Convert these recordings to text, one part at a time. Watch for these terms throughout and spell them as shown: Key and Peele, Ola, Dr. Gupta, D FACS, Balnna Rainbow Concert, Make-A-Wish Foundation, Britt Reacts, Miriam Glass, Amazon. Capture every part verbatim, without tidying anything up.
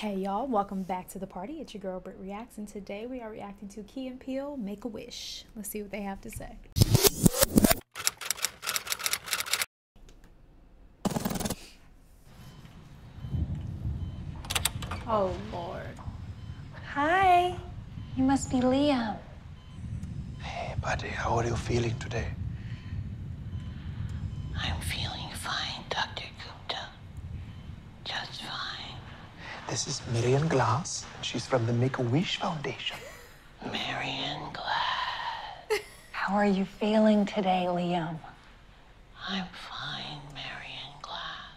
Hey y'all, welcome back to the party. It's your girl Britt Reacts, and today we are reacting to Key and Peele, Make-A-Wish. Let's see what they have to say. Oh Lord. Hi, you must be Liam. Hey buddy, how are you feeling today? I'm feeling fine, Doctor Gupta. Just fine. This is Miriam Glass. She's from the Make-A-Wish Foundation. Miriam Glass. How are you feeling today, Liam? I'm fine, Miriam Glass.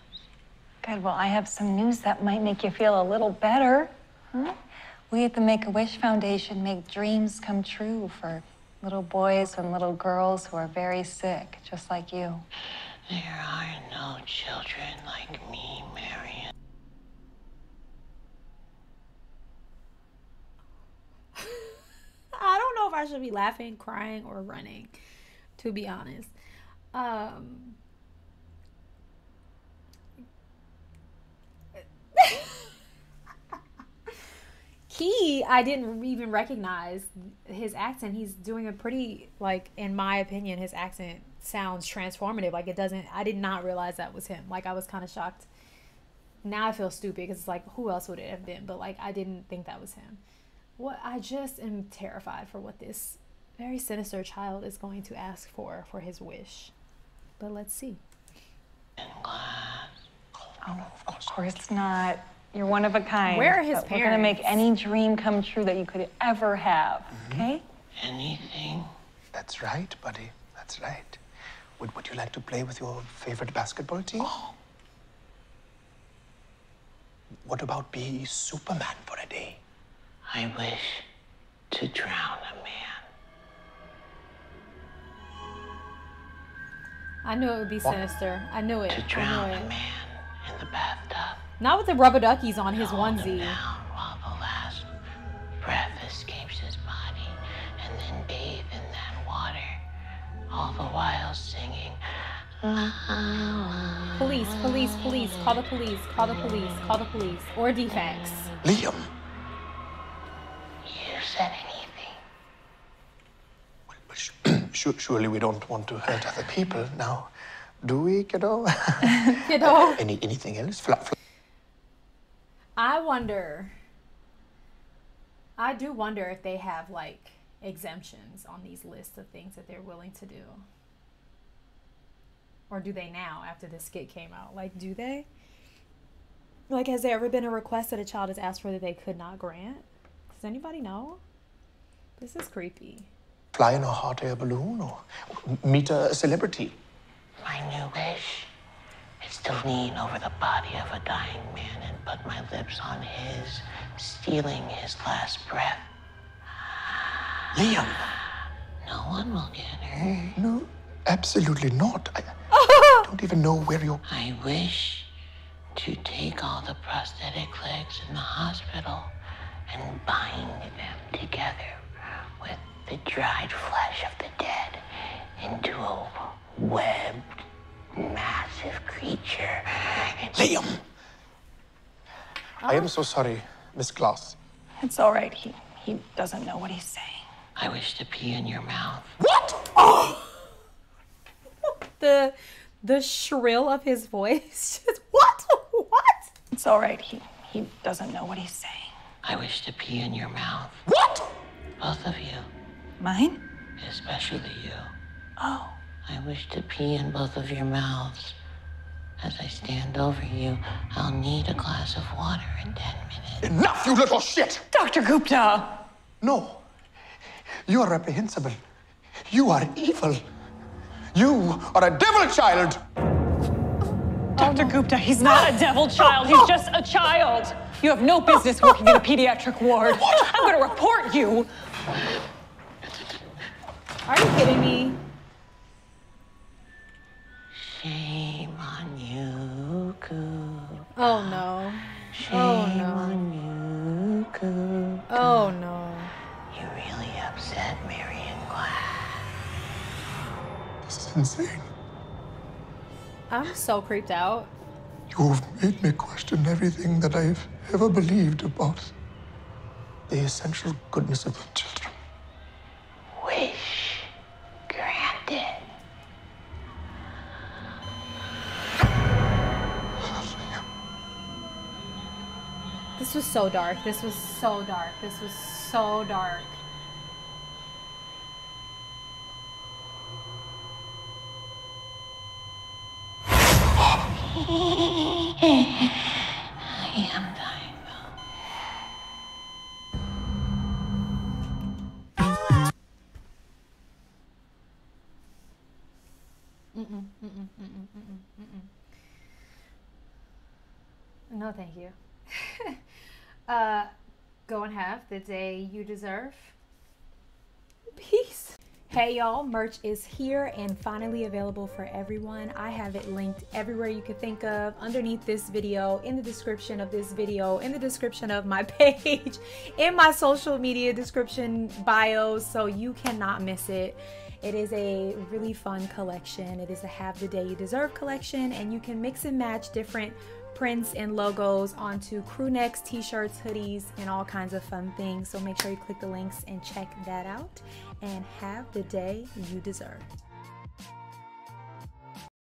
Good. Well, I have some news that might make you feel a little better. Huh? We at the Make-A-Wish Foundation make dreams come true for little boys and little girls who are very sick, just like you. There are no children like me, Miriam. I should be laughing, crying, or running, to be honest. Um, Key, I didn't even recognize his accent. He's doing a pretty, like, in my opinion, his accent sounds transformative. Like, it doesn't, I did not realize that was him. Like, I was kind of shocked. Now I feel stupid because it's like, who else would it have been? But, like, I didn't think that was him. What I just am terrified for what this very sinister child is going to ask for for his wish. But let's see. Oh, of course, of course not. You're one of a kind. Where are his parents? We're going to make any dream come true that you could ever have, mm-hmm. Okay? Anything. That's right, buddy. That's right. Would, would you like to play with your favorite basketball team? Oh. What about be Superman for a day? I wish to drown a man. I knew it would be sinister. I knew it. To drown a man in the bathtub. Not with the rubber duckies on his onesie. Down while the last breath escapes his body, and then bathe in that water, all the while singing. Police, police, police! Call the police! Call the police! Call the police! Or D FACS. Liam. Said anything. Well, sh sh surely we don't want to hurt other people now, do we, kiddo? Kiddo. Uh, any anything else? Flat, flat. I wonder. I do wonder if they have like exemptions on these lists of things that they're willing to do, or do they now after this skit came out? Like, do they? Like, has there ever been a request that a child has asked for that they could not grant? Does anybody know? This is creepy. Fly in a hot air balloon or meet a celebrity. My new wish is to lean over the body of a dying man and put my lips on his, stealing his last breath. Liam! No one will get hurt. No, absolutely not. I don't even know where you're... I wish to take all the prosthetic legs in the hospital and bind them together with the dried flesh of the dead into a webbed, massive creature. Liam! Oh. I am so sorry, Miss Glass. It's all right. He, he doesn't know what he's saying. I wish to pee in your mouth. What? Oh! the, the shrill of his voice. Just, what? What? It's all right. He, he doesn't know what he's saying. I wish to pee in your mouth. What? Both of you. Mine? Especially you. Oh. I wish to pee in both of your mouths. As I stand over you, I'll need a glass of water in ten minutes. Enough, you little shit! Doctor Gupta! No. You are reprehensible. You are evil. You are a devil child! Doctor Gupta, he's not a devil child. He's just a child. You have no business working in a pediatric ward. What? I'm gonna report you. Are you kidding me? Shame on you, Gupta. Oh no. Shame oh, no. on you, Gupta. Oh no. You really upset Miriam Glass. This is insane. I'm so creeped out. You've made me question everything that I've ever believed about the essential goodness of the children. Wish granted. This was so dark. This was so dark. This was so dark. I am dying. Mm-mm, mm-mm, mm-mm, mm-mm, mm-mm. No, thank you. Uh, go and have the day you deserve. Peace. Hey y'all, merch is here and finally available for everyone. I have it linked everywhere you could think of, underneath this video, in the description of this video, in the description of my page, in my social media description bios, so you cannot miss it. It is a really fun collection. It is a Have the Day You Deserve collection, and you can mix and match different prints and logos onto crew necks, t-shirts, hoodies, and all kinds of fun things. So make sure you click the links and check that out, and have the day you deserve.